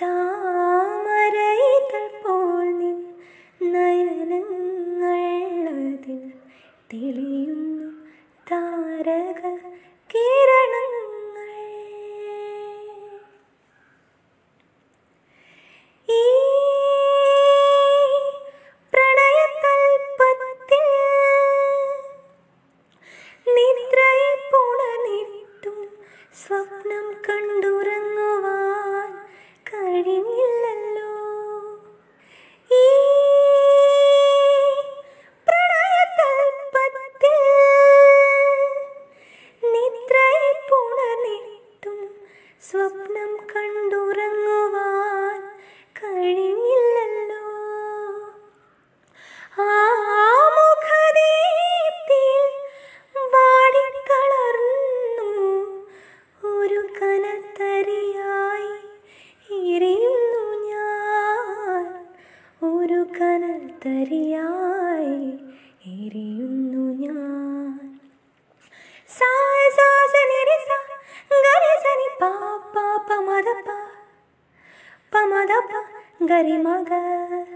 താമരയിതൾ പോൽ നിൻ നയനങ്ങൾ അതിനാൽ തെളിയുന്നു താരക കിരണങ്ങൾ. ഈ പ്രണയതൽപ്പത്തിൽ നിദ്രയെ പുണർന്നിട്ടും സ്വപ്നം കണ്ടുറങ്ങുവാൻ കഴിഞ്ഞില്ലല്ലോ. ഈ പ്രണയതൽപ്പത്തിൽ നിദ്രയെ പുണർന്നിട്ടും സ്വപ്നം കണ്ടുറങ്ങുവാൻ കഴിഞ്ഞില്ലല്ലോ. ആ മുഖദീപ്തിയിൽ വാടിത്തളർന്നു ഒരു കനൽത്തരിയായി എരിയുന്നു ഞാൻ, ഒരു കനൽത്തരിയായി എരിയുന്നു ഞാൻ. സാ സാ സ നി രി സ ഗ രി സ നി പ പ പ മ ധ പ ഗ രി മ ഗ.